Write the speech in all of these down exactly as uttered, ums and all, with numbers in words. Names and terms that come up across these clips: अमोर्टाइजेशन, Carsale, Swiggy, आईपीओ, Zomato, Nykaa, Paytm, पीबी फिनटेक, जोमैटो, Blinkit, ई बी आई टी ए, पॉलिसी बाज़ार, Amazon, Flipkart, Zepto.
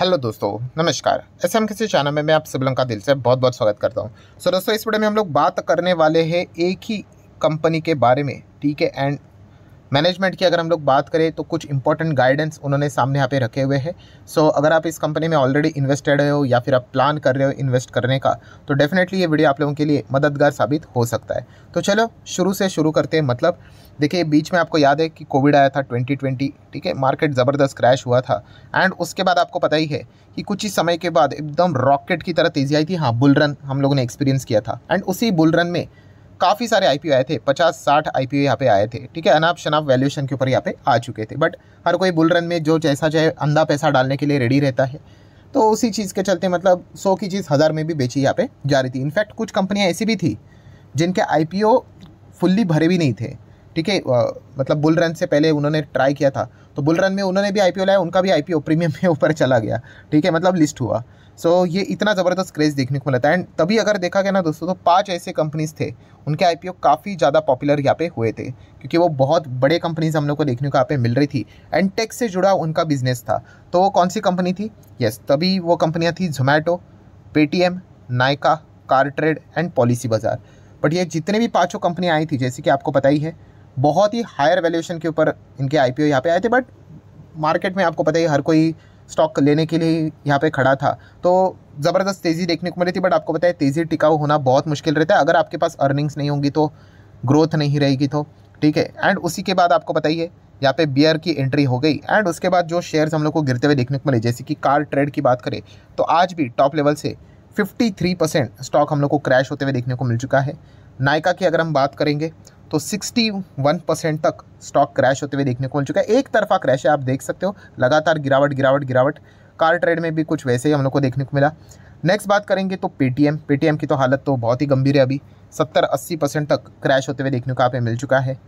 Hello दोस्तों, नमस्कार। ऐसे हम किसी चैनल में मैं आप सब लोगों का दिल से बहुत बहुत स्वागत करता हूं। सो so, दोस्तों इस वीडियो में हम लोग बात करने वाले हैं एक ही कंपनी के बारे में, ठीक है। एंड मैनेजमेंट की अगर हम लोग बात करें तो कुछ इंपॉर्टेंट गाइडेंस उन्होंने सामने यहाँ पे रखे हुए हैं। सो so, अगर आप इस कंपनी में ऑलरेडी इन्वेस्टेड हो या फिर आप प्लान कर रहे हो इन्वेस्ट करने का, तो डेफिनेटली ये वीडियो आप लोगों के लिए मददगार साबित हो सकता है। तो चलो शुरू से शुरू करते हैं। मतलब देखिए, बीच में आपको याद है कि कोविड आया था ट्वेंटी ट्वेंटी, ठीक है। मार्केट ज़बरदस्त क्रैश हुआ था एंड उसके बाद आपको पता ही है कि कुछ ही समय के बाद एकदम रॉकेट की तरह तेज़ी आई थी। हाँ, बुल रन हम लोगों ने एक्सपीरियंस किया था एंड उसी बुल रन में काफ़ी सारे आईपीओ आए थे, पचास साठ आईपीओ यहाँ पे आए थे, ठीक है। अनाप शनाप वैल्यूएशन के ऊपर यहाँ पे आ चुके थे, बट हर कोई बुल रन में जो जैसा चाहे अंधा पैसा डालने के लिए रेडी रहता है। तो उसी चीज़ के चलते मतलब सौ की चीज़ हज़ार में भी बेची यहाँ पे जा रही थी। इनफैक्ट कुछ कंपनियाँ ऐसी भी थी जिनके आईपीओ फुल्ली भरे भी नहीं थे, ठीक है। मतलब बुल रन से पहले उन्होंने ट्राई किया था, तो बुल रन में उन्होंने भी आईपीओ लाया, उनका भी आईपीओ प्रीमियम में ऊपर चला गया, ठीक है। मतलब लिस्ट हुआ। सो so, ये इतना ज़बरदस्त क्रेज़ देखने को मिलता है। एंड तभी अगर देखा गया ना दोस्तों, तो पांच ऐसे कंपनीज थे, उनके आईपीओ काफ़ी ज़्यादा पॉपुलर यहाँ पे हुए थे, क्योंकि वो बहुत बड़े कंपनीज हम लोग को देखने को यहाँ पे मिल रही थी एंड टेक से जुड़ा उनका बिजनेस था। तो वो कौन सी कंपनी थी? यस, तभी वो कंपनियाँ थी जोमैटो, Paytm, Nykaa, CarTrade and पॉलिसी बाज़ार। But ये जितने भी पाँचों कंपनियाँ आई थी, जैसे कि आपको पता ही है, बहुत ही हायर वैल्यूएशन के ऊपर इनके आईपीओ यहाँ पे आए थे। बट मार्केट में आपको पता ही हर कोई स्टॉक लेने के लिए यहाँ पे खड़ा था, तो ज़बरदस्त तेज़ी देखने को मिली थी। बट आपको पता है तेज़ी टिकाऊ होना बहुत मुश्किल रहता है। अगर आपके पास अर्निंग्स नहीं होंगी तो ग्रोथ नहीं रहेगी, तो ठीक है। एंड उसी के बाद आपको पता ही है यहाँ पे बियर की एंट्री हो गई एंड उसके बाद जो शेयर्स हम लोग को गिरते हुए देखने को मिले, जैसे कि कार ट्रेड की बात करें तो आज भी टॉप लेवल से फिफ्टी थ्री परसेंट स्टॉक हम लोग को क्रैश होते हुए देखने को मिल चुका है। नायका की अगर हम बात करेंगे तो इकसठ परसेंट तक स्टॉक क्रैश होते हुए देखने को मिल चुका है। एक तरफा क्रैश है, आप देख सकते हो, लगातार गिरावट गिरावट गिरावट। कार ट्रेड में भी कुछ वैसे ही हम लोग को देखने को मिला। नेक्स्ट बात करेंगे तो पेटीएम पेटीएम की तो हालत तो बहुत ही गंभीर है। अभी सत्तर अस्सी परसेंट तक क्रैश होते हुए देखने को आपको मिल चुका है।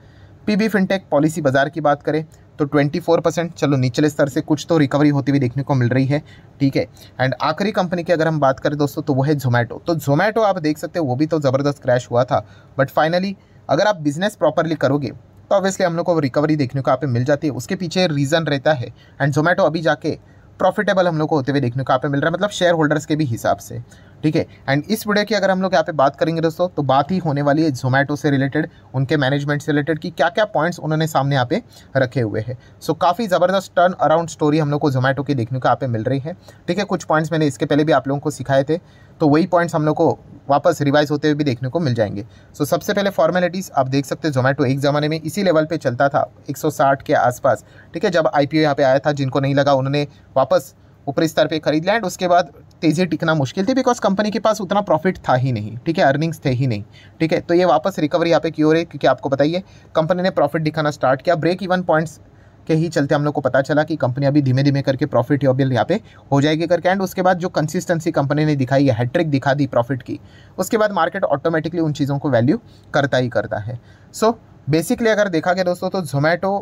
पीबी फिनटेक पॉलिसी बाज़ार की बात करें तो चौबीस परसेंट, चलो निचले स्तर से कुछ तो रिकवरी होती हुई देखने को मिल रही है, ठीक है। एंड आखिरी कंपनी की अगर हम बात करें दोस्तों तो वो है जोमैटो। तो जोमैटो आप देख सकते हो, वो भी तो ज़बरदस्त क्रैश हुआ था, बट फाइनली अगर आप बिज़नेस प्रॉपरली करोगे तो ऑब्वियसली हम लोग को रिकवरी देखने को आप मिल जाती है। उसके पीछे रीज़न रहता है एंड जोमैटो अभी जाके प्रॉफिटेबल हम लोग को होते हुए देखने को आप मिल रहा है, मतलब शेयर होल्डर्स के भी हिसाब से, ठीक है। एंड इस वीडियो की अगर हम लोग यहाँ पे बात करेंगे दोस्तों तो बात ही होने वाली है जोमैटो से रिलेटेड, उनके मैनेजमेंट से रिलेटेड कि क्या क्या पॉइंट्स उन्होंने सामने यहाँ पे रखे हुए हैं। सो so, काफ़ी ज़बरदस्त टर्न अराउंड स्टोरी हम लोग को जोमैटो की देखने को आप मिल रही है, ठीक है। कुछ पॉइंट्स मैंने इसके पहले भी आप लोगों को सिखाए थे, तो वही पॉइंट्स हम लोग को वापस रिवाइज होते हुए भी देखने को मिल जाएंगे। सो so, सबसे पहले फॉर्मेलिटीज़ आप देख सकते हो। जोमैटो एक ज़माने में इसी लेवल पे चलता था, एक सौ साठ के आसपास, ठीक है। जब आईपीओ यहाँ पे आया था, जिनको नहीं लगा उन्होंने वापस ऊपरी स्तर पे खरीद लिया एंड उसके बाद तेज़ी टिकना मुश्किल थी, बिकॉज कंपनी के पास उतना प्रॉफिट था ही नहीं, ठीक है। अर्निंग्स थे ही नहीं, ठीक है। तो ये वापस रिकवरी यहाँ पे क्यों हो रही है? क्योंकि आपको बताइए कंपनी ने प्रॉफिट दिखाना स्टार्ट किया। ब्रेक इवन पॉइंट्स के ही चलते हम लोग को पता चला कि कंपनी अभी धीमे धीमे करके प्रॉफिटेबल यहाँ पे हो जाएगी करके। एंड उसके बाद जो कंसिस्टेंसी कंपनी ने दिखाई है, हैट्रिक दिखा दी प्रॉफिट की, उसके बाद मार्केट ऑटोमेटिकली उन चीज़ों को वैल्यू करता ही करता है। सो so, बेसिकली अगर देखा गया दोस्तों तो जोमैटो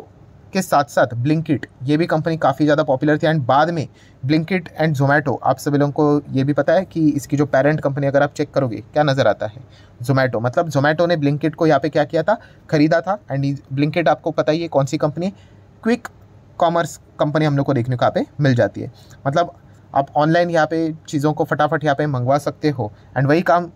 के साथ साथ ब्लिंकिट, ये भी कंपनी काफ़ी ज़्यादा पॉपुलर थी। एंड बाद में ब्लिंकिट एंड जोमैटो, आप सभी लोगों को ये भी पता है कि इसकी जो पेरेंट कंपनी अगर आप चेक करोगे क्या नज़र आता है, जोमैटो। मतलब जोमैटो ने ब्लिंकिट को यहाँ पे क्या किया था, खरीदा था। एंड ब्लिंकिट आपको पता ही है कौन सी कंपनी, क्विक कॉमर्स कंपनी हम लोग को देखने को यहाँ पे मिल जाती है। मतलब आप ऑनलाइन यहाँ पे चीज़ों को फटाफट यहाँ पे मंगवा सकते हो एंड वही काम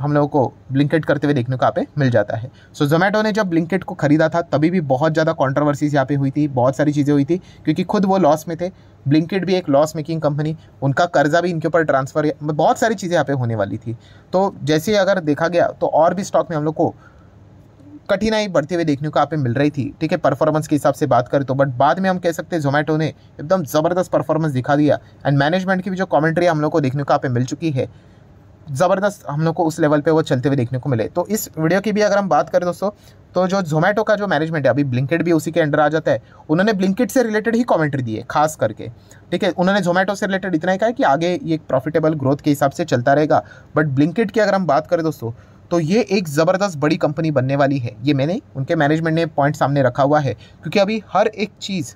हम लोगों को ब्लिंकिट करते हुए देखने को यहाँ पे मिल जाता है। सो so, जोमैटो ने जब ब्लिंकिट को खरीदा था तभी भी बहुत ज़्यादा कॉन्ट्रोवर्सीज यहाँ पे हुई थी, बहुत सारी चीज़ें हुई थी, क्योंकि खुद वो लॉस में थे। ब्लिंकिट भी एक लॉस मेकिंग कंपनी, उनका कर्जा भी इनके ऊपर ट्रांसफ़र, बहुत सारी चीज़ें यहाँ पे होने वाली थी। तो जैसे अगर देखा गया तो और भी स्टॉक में हम लोग को कठिनाई बढ़ते हुए देखने को आप मिल रही थी, ठीक है। परफॉर्मेंस के हिसाब से बात करें तो, बट बाद में हम कह सकते हैं जोमैटो ने एकदम ज़बरदस्त परफॉर्मेंस दिखा दिया। एंड मैनेजमेंट की भी जो कमेंट्री हम लोग को देखने को आप मिल चुकी है, ज़बरदस्त हम लोग को उस लेवल पे वो चलते हुए देखने को मिले। तो इस वीडियो की भी अगर हम बात करें दोस्तों तो जो जोमैटो का जो मैनेजमेंट है, अभी ब्लिंकिट भी उसी के अंडर आ जाता है, उन्होंने ब्लिंकिट से रिलेटेड ही कमेंट्री दी है खास करके, ठीक है। उन्होंने जोमैटो से रिलेटेड इतना ही कहा कि आगे ये प्रॉफिटेबल ग्रोथ के हिसाब से चलता रहेगा। बट ब्लिंकिट की अगर हम बात करें दोस्तों तो ये एक ज़बरदस्त बड़ी कंपनी बनने वाली है। ये मैंने उनके मैनेजमेंट ने पॉइंट सामने रखा हुआ है, क्योंकि अभी हर एक चीज़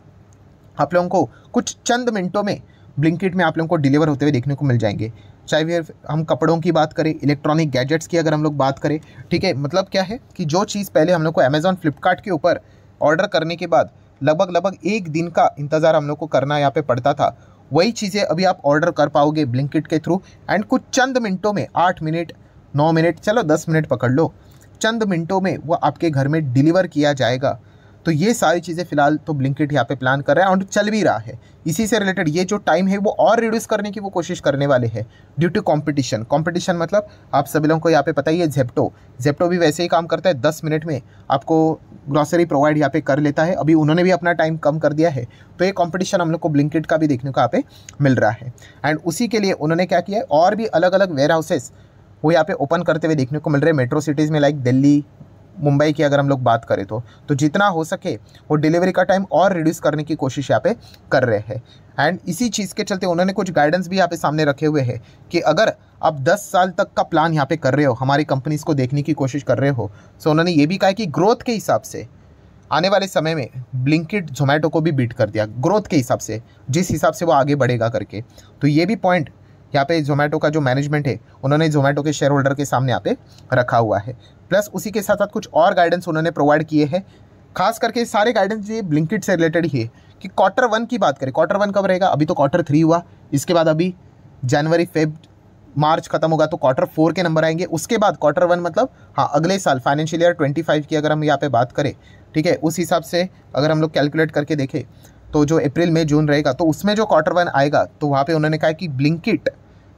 आप लोगों को कुछ चंद मिनटों में ब्लिंकिट में आप लोगों को डिलीवर होते हुए देखने को मिल जाएंगे। चाहे हम कपड़ों की बात करें, इलेक्ट्रॉनिक गैजेट्स की अगर हम लोग बात करें, ठीक है। मतलब क्या है कि जो चीज़ पहले हम लोग को अमेज़ॉन फ्लिपकार्ट के ऊपर ऑर्डर करने के बाद लगभग लगभग एक दिन का इंतज़ार हम लोग को करना यहाँ पे पड़ता था, वही चीज़ें अभी आप ऑर्डर कर पाओगे ब्लिंकिट के थ्रू, एंड कुछ चंद मिनटों में, आठ मिनट नौ मिनट चलो दस मिनट पकड़ लो, चंद मिनटों में वो आपके घर में डिलीवर किया जाएगा। तो ये सारी चीज़ें फ़िलहाल तो ब्लिंकिट यहाँ पे प्लान कर रहा है और चल भी रहा है। इसी से रिलेटेड ये जो टाइम है वो और रिड्यूस करने की वो कोशिश करने वाले हैं ड्यू टू कंपटीशन। कंपटीशन मतलब आप सभी लोगों को यहाँ पे पता ही है, जेप्टो जेप्टो भी वैसे ही काम करता है, दस मिनट में आपको ग्रॉसरी प्रोवाइड यहाँ पे कर लेता है। अभी उन्होंने भी अपना टाइम कम कर दिया है, तो ये कॉम्पिटिशन हम लोग को ब्लिंकिट का भी देखने को यहाँ पे मिल रहा है। एंड उसी के लिए उन्होंने क्या किया है, और भी अलग अलग वेयर हाउसेस वो यहाँ पे ओपन करते हुए देखने को मिल रहे हैं मेट्रो सिटीज़ में, लाइक दिल्ली मुंबई की अगर हम लोग बात करें तो तो जितना हो सके वो डिलीवरी का टाइम और रिड्यूस करने की कोशिश यहाँ पे कर रहे हैं। एंड इसी चीज़ के चलते उन्होंने कुछ गाइडेंस भी यहाँ पे सामने रखे हुए हैं कि अगर आप दस साल तक का प्लान यहाँ पे कर रहे हो, हमारी कंपनीज़ को देखने की कोशिश कर रहे हो, सो उन्होंने ये भी कहा कि ग्रोथ के हिसाब से आने वाले समय में ब्लिंकिट ज़ोमैटो को भी बीट कर दिया, ग्रोथ के हिसाब से जिस हिसाब से वो आगे बढ़ेगा करके। तो ये भी पॉइंट यहाँ पे ज़ोमैटो का जो मैनेजमेंट है उन्होंने ज़ोमैटो के शेयर होल्डर के सामने यहाँ पे रखा हुआ है। प्लस उसी के साथ साथ कुछ और गाइडेंस उन्होंने प्रोवाइड किए हैं, खास करके सारे गाइडेंस ये ब्लिंकिट से रिलेटेड ही है कि क्वार्टर वन की बात करें, क्वार्टर वन कब रहेगा, अभी तो क्वार्टर थ्री हुआ, इसके बाद अभी जनवरी फेब मार्च खत्म होगा तो क्वार्टर फोर के नंबर आएंगे, उसके बाद क्वार्टर वन मतलब हाँ अगले साल फाइनेंशियल ईयर ट्वेंटी फाइव की अगर हम यहाँ पे बात करें, ठीक है, उस हिसाब से अगर हम लोग कैलकुलेट करके देखें तो जो अप्रैल मई जून रहेगा तो उसमें जो क्वार्टर वन आएगा तो वहाँ पे उन्होंने कहा कि ब्लिंकिट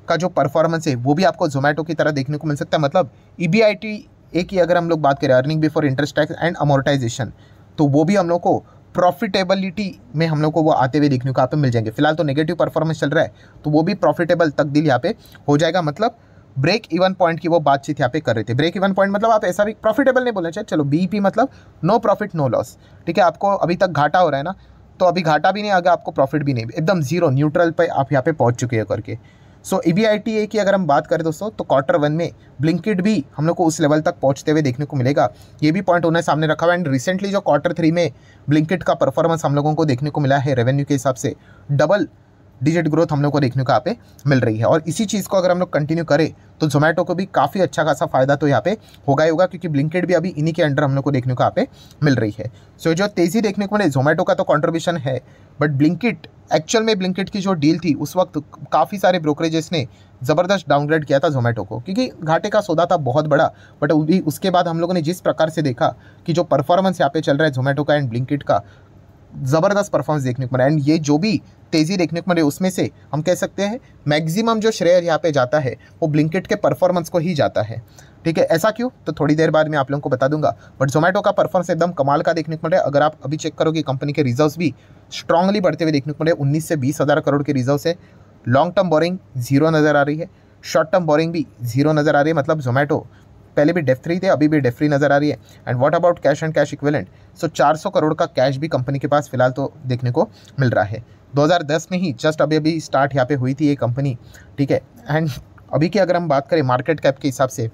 का जो परफॉर्मेंस है वो भी आपको ज़ोमैटो की तरह देखने को मिल सकता है। मतलब ई बी आई टी ए की अगर हम लोग बात करें, earning before interest tax and अमोर्टाइजेशन, तो वो भी हम लोग को प्रॉफिटेबिलिटी में हम लोग को वो आते हुए देखने को यहाँ पे मिल जाएंगे। फिलहाल तो नेगेटिव परफॉर्मेंस चल रहा है, तो वो भी प्रॉफिटेबल तब्दील यहाँ पे हो जाएगा। मतलब ब्रेक इवन पॉइंट की वो बातचीत यहाँ पे कर रहे थे। ब्रेक इवन पॉइंट मतलब आप ऐसा भी प्रॉफिटेबल नहीं बोलना चाहिए, चलो बीईपी मतलब नो प्रॉफिट नो लॉस, ठीक है, आपको अभी तक घाटा हो रहा है ना, तो अभी घाटा भी नहीं आ गया, आपको प्रॉफिट भी नहीं, एकदम जीरो न्यूट्रल पे आप यहाँ पे पहुँच चुके हैं करके। सो ई बी आई टी ए की अगर हम बात करें दोस्तों तो क्वार्टर वन में ब्लिंकिट भी हम लोग को उस लेवल तक पहुँचते हुए देखने को मिलेगा, ये भी पॉइंट उन्हें सामने रखा हुआ है। एंड रिसेंटली जो क्वार्टर थ्री में ब्लिंकिट का परफॉर्मेंस हम लोगों को देखने को मिला है, रेवेन्यू के हिसाब से डबल डिजिट ग्रोथ हम लोग को देखने को यहाँ पे मिल रही है। और इसी चीज़ को अगर हम लोग कंटिन्यू करें तो ज़ोमैटो को भी काफ़ी अच्छा खासा फ़ायदा तो यहाँ पे होगा ही होगा, क्योंकि ब्लिंकिट भी अभी इन्हीं के अंडर हम लोग को देखने को यहाँ पे मिल रही है। सो so, जो तेज़ी देखने को मिले, ज़ोमैटो का तो कॉन्ट्रीब्यूशन है, बट ब्लिंकिट एक्चुअल में ब्लिंकिट की जो डील थी उस वक्त काफ़ी सारे ब्रोकरेजेस ने ज़बरदस्त डाउनग्रेड किया था ज़ोमैटो को, क्योंकि घाटे का सौदा था बहुत बड़ा। बट अभी उसके बाद हम लोगों ने जिस प्रकार से देखा कि जो परफॉर्मेंस यहाँ पे चल रहा है ज़ोमैटो का एंड ब्लिंकिट का, ज़बरदस्त परफॉर्मेंस देखने को मिला। एंड ये जो भी तेज़ी देखने को मिले उसमें से हम कह सकते हैं मैक्सिमम जो श्रेय यहाँ पे जाता है वो ब्लिंकिट के परफॉर्मेंस को ही जाता है, ठीक है। ऐसा क्यों तो थोड़ी देर बाद मैं आप लोगों को बता दूंगा, बट ज़ोमैटो का परफॉर्मेंस एकदम कमाल का देखने को मिल रहा है। अगर आप अभी चेक करोगे कंपनी के रिजर्व्स भी स्ट्रांगली बढ़ते हुए देखने को मिले, उन्नीस से बीस हज़ार करोड़ के रिजर्व्स है। लॉन्ग टर्म बोरिंग जीरो नज़र आ रही है, शॉर्ट टर्म बोरिंग भी जीरो नज़र आ रही है, मतलब ज़ोमैटो पहले भी डेफ फ्री थे, अभी भी डेफ फ्री नज़र आ रही है। And what about cash and cash equivalent, so चार सौ करोड़ का कैश भी कंपनी के पास फिलहाल तो देखने को मिल रहा है। दो हज़ार दस में ही जस्ट अभी अभी स्टार्ट यहाँ पे हुई थी ये कंपनी, ठीक है। एंड अभी की अगर हम बात करें मार्केट कैप के हिसाब से,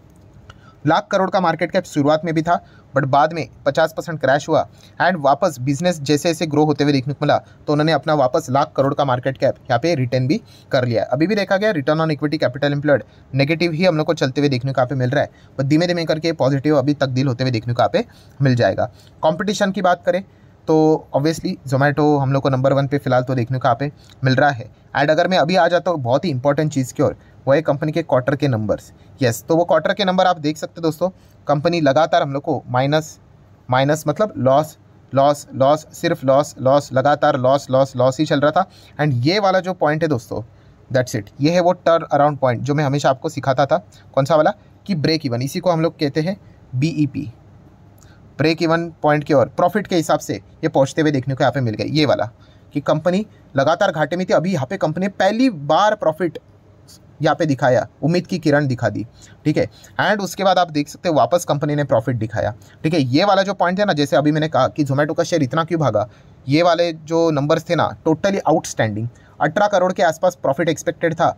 लाख करोड़ का मार्केट कैप शुरुआत में भी था, बट बाद में पचास परसेंट क्रैश हुआ। एंड वापस बिजनेस जैसे जैसे ग्रो होते हुए देखने को मिला तो उन्होंने अपना वापस लाख करोड़ का मार्केट कैप यहाँ पे रिटर्न भी कर लिया। अभी भी देखा गया return on equity capital employed negative ही हम लोग को चलते हुए देखने को यहाँ पे मिल रहा है, बट धीमे धीमे करके पॉजिटिव अभी तब्दील होते हुए देखने को यहाँ पे मिल जाएगा। कॉम्पिटिशन की बात करें तो ऑब्वियसली ज़ोमैटो हम लोग को नंबर वन पे फिलहाल तो देखने को यहाँ पे मिल रहा है। एंड अगर मैं अभी आ जाता हूँ बहुत ही इंपॉर्टेंट चीज़ की ओर, वो है कंपनी के क्वार्टर के नंबर्स। यस, तो वो क्वार्टर के नंबर आप देख सकते हो दोस्तों, कंपनी लगातार हम लोग को माइनस माइनस मतलब लॉस लॉस लॉस सिर्फ लॉस लॉस लगातार लॉस लॉस लॉस ही चल रहा था। एंड ये वाला जो पॉइंट है दोस्तों, दैट्स इट, ये है वो टर्न अराउंड पॉइंट जो मैं हमेशा आपको सिखाता था, कौन सा वाला कि ब्रेक इवन, इसी को हम लोग कहते हैं B E P, break even point की ओर प्रॉफिट के हिसाब से ये पहुंचते हुए देखने को यहाँ पे मिल गए। ये वाला कि कंपनी लगातार घाटे में थी, अभी यहाँ पे कंपनी ने पहली बार प्रॉफिट यहाँ पे दिखाया, उम्मीद की किरण दिखा दी, ठीक है। एंड उसके बाद आप देख सकते हो वापस कंपनी ने प्रॉफिट दिखाया, ठीक है। ये वाला जो पॉइंट है ना, जैसे अभी मैंने कहा कि ज़ोमैटो का शेयर इतना क्यों भागा, ये वाले जो नंबर्स थे ना टोटली आउटस्टैंडिंग, अठारह करोड़ के आसपास प्रॉफिट एक्सपेक्टेड था,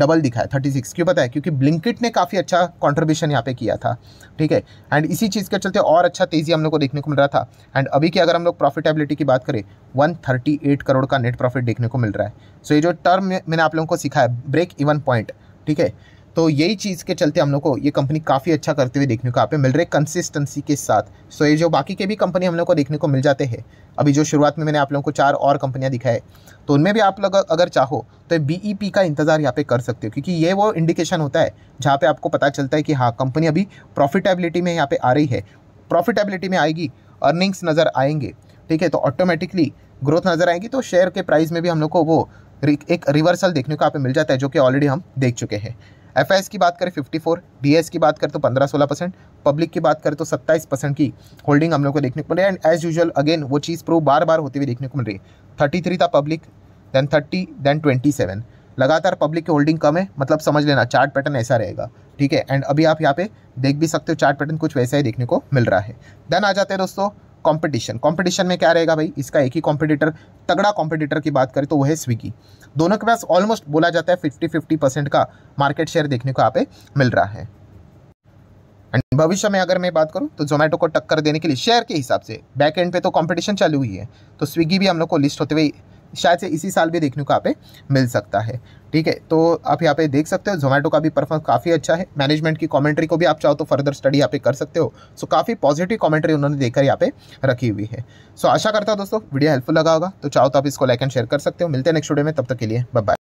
डबल दिखा है थर्टी सिक्स। क्यों पता है, क्योंकि ब्लिंकिट ने काफ़ी अच्छा कंट्रीब्यूशन यहाँ पे किया था, ठीक है। एंड इसी चीज़ के चलते और अच्छा तेज़ी हम लोग को देखने को मिल रहा था। एंड अभी की अगर हम लोग प्रॉफिटेबिलिटी की बात करें, एक सौ अड़तीस करोड़ का नेट प्रॉफिट देखने को मिल रहा है। सो so, ये जो टर्म मैंने आप लोगों को सिखाया ब्रेक इवन पॉइंट, ठीक है, तो यही चीज़ के चलते हम लोग को ये कंपनी काफ़ी अच्छा करते हुए देखने को यहाँ पे मिल रही है कंसिस्टेंसी के साथ। सो ये जो बाकी के भी कंपनी हम लोग को देखने को मिल जाते हैं, अभी जो शुरुआत में मैंने आप लोगों को चार और कंपनियां दिखाए, तो उनमें भी आप लोग अगर चाहो तो बीईपी का इंतज़ार यहाँ पे कर सकते हो, क्योंकि ये वो इंडिकेशन होता है जहाँ पे आपको पता चलता है कि हाँ कंपनी अभी प्रॉफिटेबिलिटी में यहाँ पे आ रही है। प्रॉफिटेबिलिटी में आएगी, अर्निंग्स नज़र आएंगे, ठीक है, तो ऑटोमेटिकली ग्रोथ नज़र आएगी, तो शेयर के प्राइस में भी हम लोग को वो एक रिवर्सल देखने को यहाँ पे मिल जाता है, जो कि ऑलरेडी हम देख चुके हैं। एफआईएस की बात करें फिफ्टी फोर, डीएस की बात करें तो पंद्रह सोलह परसेंट, पब्लिक की बात करें तो सत्ताईस परसेंट की होल्डिंग हम लोग को देखने को मिल रही है। एंड एज यूजुअल अगेन वो चीज़ प्रूव बार बार होती हुई देखने को मिल रही है। थर्टी थ्री था public, then thirty, then twenty seven. लगातार पब्लिक की होल्डिंग कम है, मतलब समझ लेना चार्ट पैटर्न ऐसा रहेगा, ठीक है। एंड अभी आप यहाँ पे देख भी सकते हो चार्ट पैटर्न कुछ वैसा ही देखने को मिल रहा है। देन आ जाते हैं दोस्तों कंपटीशन। कंपटीशन में क्या रहेगा भाई, इसका एक ही कंपटीटर, तगड़ा कंपटीटर की बात करें तो वो है स्विगी। दोनों के पास ऑलमोस्ट बोला जाता है फिफ्टी फिफ्टी परसेंट का मार्केट शेयर देखने को यहाँ पे मिल रहा है। एंड भविष्य में अगर मैं बात करूँ तो जोमेटो को टक्कर देने के लिए शेयर के हिसाब से बैक एंड पे तो कंपटीशन चालू हुई है, तो स्विगी भी हम लोग को लिस्ट होते हुए शायद से इसी साल भी देखने को यहाँ पे मिल सकता है, ठीक है। तो आप यहाँ पे देख सकते हो जोमेटो का भी परफॉर्मेंस काफ़ी अच्छा है। मैनेजमेंट की कमेंट्री को भी आप चाहो तो फर्दर स्टडी यहाँ पे कर सकते हो। सो काफ़ी पॉजिटिव कमेंट्री उन्होंने देकर यहाँ पे रखी हुई है। सो आशा करता हूँ दोस्तों वीडियो हेल्पफुल लगा होगा, तो चाहो तो आप इसको लाइक एंड शेयर कर सकते हो। मिलते हैं नेक्स्ट वीडियो में, तब तक के लिए बाय बाय।